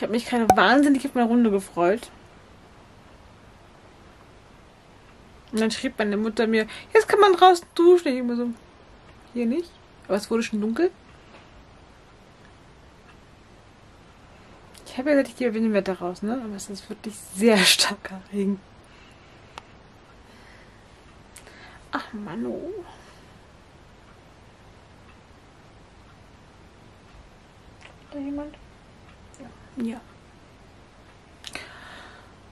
Ich habe mich gerade wahnsinnig auf meine Runde gefreut. Und dann schrieb meine Mutter mir, jetzt kann man draußen duschen. Ich immer so, hier nicht. Aber es wurde schon dunkel. Ich habe ja gesagt, ich gehe bei dem Wetter raus, ne? Aber es ist wirklich sehr starker Regen. Ach, Mann, oh. Ist da jemand? Ja.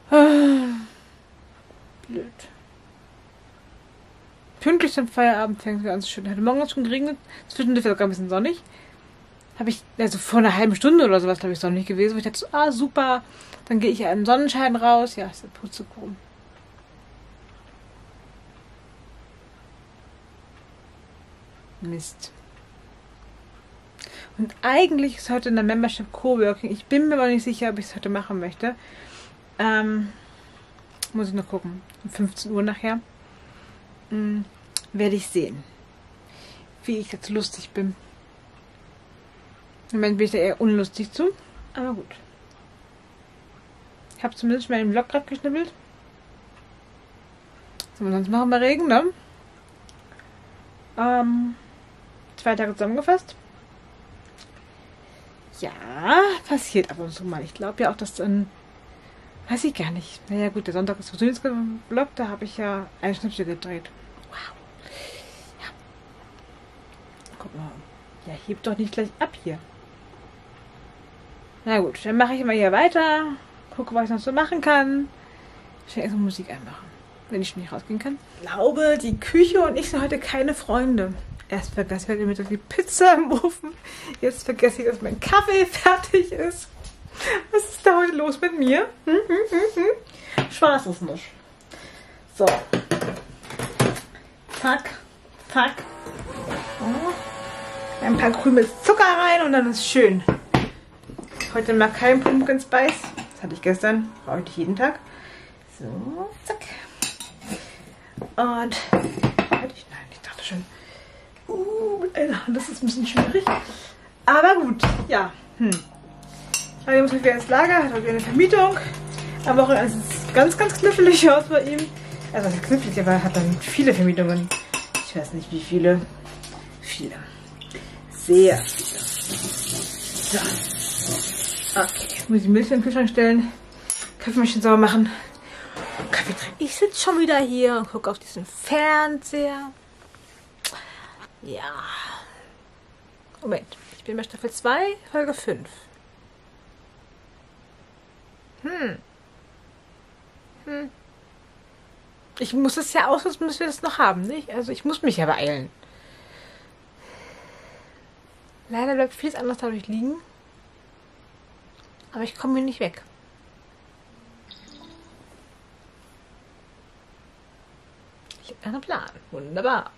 Blöd. Pünktlich zum Feierabend fängt es ganz schön. Heute Morgen hat es schon geregnet. Zwischendurch war es sogar ein bisschen sonnig. Habe ich, also vor einer halben Stunde oder sowas, glaube ich, sonnig gewesen. Wo ich dachte so, ah, super. Dann gehe ich ja im Sonnenschein raus. Ja, ist der Pustekuchen. Mist. Und eigentlich ist heute in der Membership Coworking. Ich bin mir aber nicht sicher, ob ich es heute machen möchte. Muss ich noch gucken. Um 15 Uhr nachher. Werde ich sehen, wie ich jetzt lustig bin. Im Moment bin ich da eher unlustig zu. Aber gut. Ich habe zumindest meinen Vlog gerade geschnippelt. Was soll man sonst machen bei Regen, ne? 2 Tage zusammengefasst. Ja, passiert ab und zu mal. Ich glaube ja auch, dass dann... Weiß ich gar nicht. Naja gut, der Sonntag ist persönlich geblockt, da habe ich ja ein Schnippchen gedreht. Wow. Ja. Guck mal. Ja, hebt doch nicht gleich ab hier. Na gut, dann mache ich mal hier weiter. Gucke, was ich noch so machen kann. Ich werde erstmal Musik einmachen, wenn ich schon nicht rausgehen kann. Ich glaube, die Küche und ich sind heute keine Freunde. Erst vergesse ich heute die Pizza im Ofen. Jetzt vergesse ich, dass mein Kaffee fertig ist. Was ist da heute los mit mir? Spaß ist nicht. So. Zack. Zack. Oh. Ein paar Krümel Zucker rein und dann ist es schön. Heute mal kein Pumpkin Spice. Das hatte ich gestern. Brauche ich nicht jeden Tag. So. Zack. Und... Hatte ich? Nein, ich dachte schon... das ist ein bisschen schwierig. Aber gut. Ja. Also muss ich wieder ins Lager, hat auch wieder eine Vermietung. Am Wochenende sieht es ganz, ganz knifflig aus bei ihm. Also nicht knifflig, aber er hat dann viele Vermietungen. Ich weiß nicht wie viele. Viele. Sehr viele. So. Okay, jetzt muss ich die Milch in den Kühlschrank stellen. Kaffeemaschine sauber machen. Kaffee trinken. Ich sitze schon wieder hier und gucke auf diesen Fernseher. Ja. Moment, ich bin bei Staffel 2, Folge 5. Ich muss das ja aus, sonst müssen wir das noch haben, nicht? Also ich muss mich ja beeilen. Leider bleibt vieles anderes dadurch liegen. Aber ich komme hier nicht weg. Ich habe einen Plan. Wunderbar.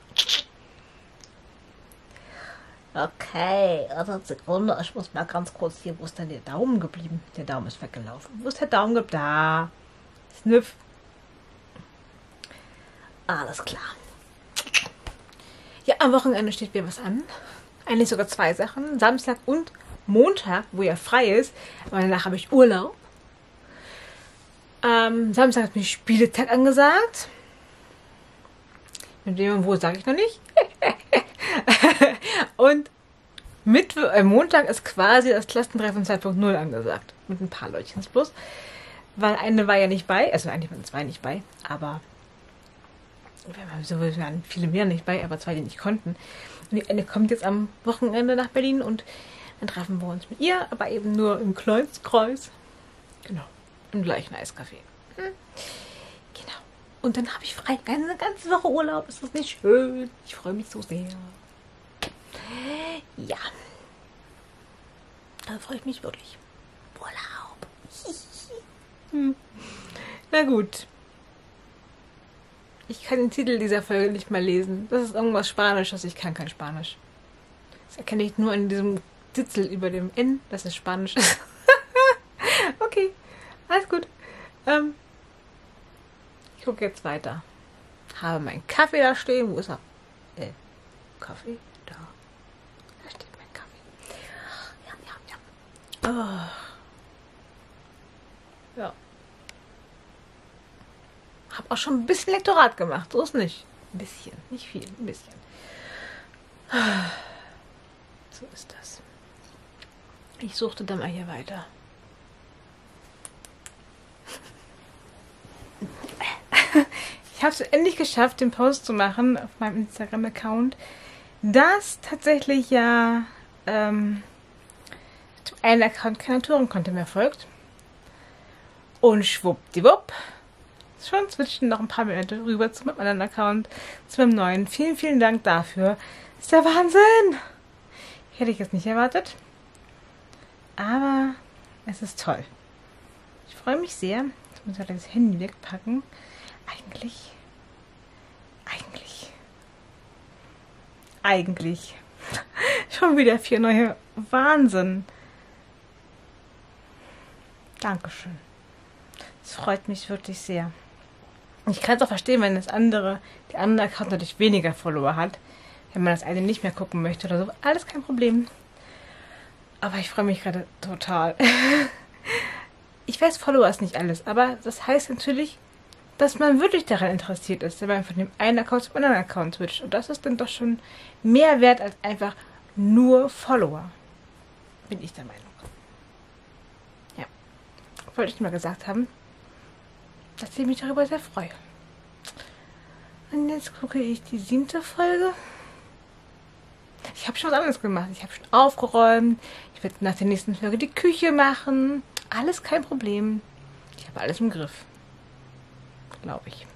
Okay, also Sekunde, ich muss mal ganz kurz hier, wo ist denn der Daumen geblieben? Der Daumen ist weggelaufen. Wo ist der Daumen geblieben? Da. Sniff. Alles klar. Ja, am Wochenende steht mir was an. Eigentlich sogar 2 Sachen. Samstag und Montag, wo ja frei ist. Aber danach habe ich Urlaub. Samstag hat mir Spieletag angesagt. Mit dem und wo sage ich noch nicht. Und Montag ist quasi das Klassentreffen 2.0 angesagt. Mit ein paar Leutchens bloß. Weil eine war ja nicht bei. Also eigentlich waren 2 nicht bei. Aber so waren viele mehr nicht bei. Aber 2, die nicht konnten. Und die eine kommt jetzt am Wochenende nach Berlin. Und dann treffen wir uns mit ihr. Aber eben nur im Kreuzkreuz. Genau. Im gleichen Eiscafé. Genau. Und dann habe ich frei. Eine ganze Woche Urlaub. Ist das nicht schön? Ich freue mich so sehr. Ja. Da freue ich mich wirklich. Urlaub. Na gut. Ich kann den Titel dieser Folge nicht mal lesen. Das ist irgendwas Spanisches. Ich kann kein Spanisch. Das erkenne ich nur an diesem Ditzel über dem N, dass es Spanisch ist. Okay. Alles gut. Ich gucke jetzt weiter. Habe meinen Kaffee da stehen. Wo ist er? Kaffee? Da. Da steht mein Kaffee. Ja, ja, ja. Oh. Ja. Hab auch schon ein bisschen Lektorat gemacht, so ist nicht. Ein bisschen, nicht viel, ein bisschen. So ist das. Ich suchte dann mal hier weiter. Ich habe es endlich geschafft, den Post zu machen auf meinem Instagram-Account, dass tatsächlich ja zum einen Account kein Autoren-Content mehr folgt. Und schwuppdiwupp, schon switchen noch ein paar Minuten rüber zu meinem anderen Account, zu meinem neuen. Vielen, vielen Dank dafür. Das ist der Wahnsinn! Hätte ich jetzt nicht erwartet. Aber es ist toll. Ich freue mich sehr. Jetzt muss ich halt das Handy wegpacken. Eigentlich. Schon wieder 4 neue. Wahnsinn. Dankeschön. Das freut mich wirklich sehr. Ich kann es auch verstehen, wenn das andere, der andere Account natürlich weniger Follower hat. Wenn man das eine nicht mehr gucken möchte oder so. Alles kein Problem. Aber ich freue mich gerade total. Ich weiß, Follower ist nicht alles. Aber das heißt natürlich, dass man wirklich daran interessiert ist, wenn man von dem einen Account zum anderen Account switcht. Und das ist dann doch schon mehr wert als einfach nur Follower. Bin ich der Meinung. Ja. Wollte ich mal gesagt haben, dass ich mich darüber sehr freue. Und jetzt gucke ich die 7. Folge. Ich habe schon was anderes gemacht. Ich habe schon aufgeräumt. Ich werde nach der nächsten Folge die Küche machen. Alles kein Problem. Ich habe alles im Griff. Glaube ich.